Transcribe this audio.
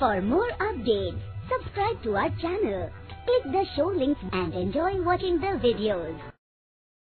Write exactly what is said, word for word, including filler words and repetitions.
For more updates, subscribe to our channel, click the show links and enjoy watching the videos.